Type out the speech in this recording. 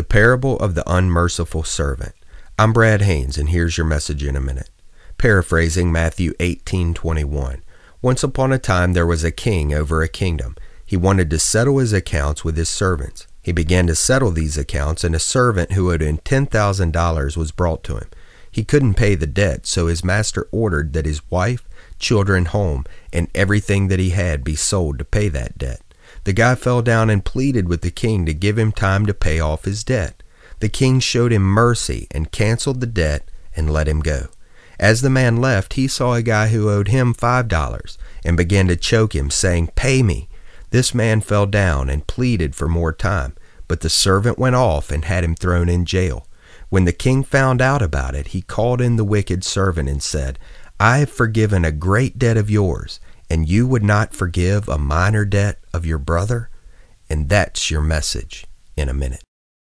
The Parable of the Unmerciful Servant. I'm Brad Haynes, and here's your message in a minute. Paraphrasing Matthew 18:21. Once upon a time there was a king over a kingdom. He wanted to settle his accounts with his servants. He began to settle these accounts, and a servant who owed him $10,000 was brought to him. He couldn't pay the debt, so his master ordered that his wife, children, home, and everything that he had be sold to pay that debt. The guy fell down and pleaded with the king to give him time to pay off his debt. The king showed him mercy and canceled the debt and let him go. As the man left, he saw a guy who owed him $5 and began to choke him, saying, "Pay me." This man fell down and pleaded for more time, but the servant went off and had him thrown in jail. When the king found out about it, he called in the wicked servant and said, "I have forgiven a great debt of yours, and you would not forgive a minor debt of your brother?" And that's your message in a minute.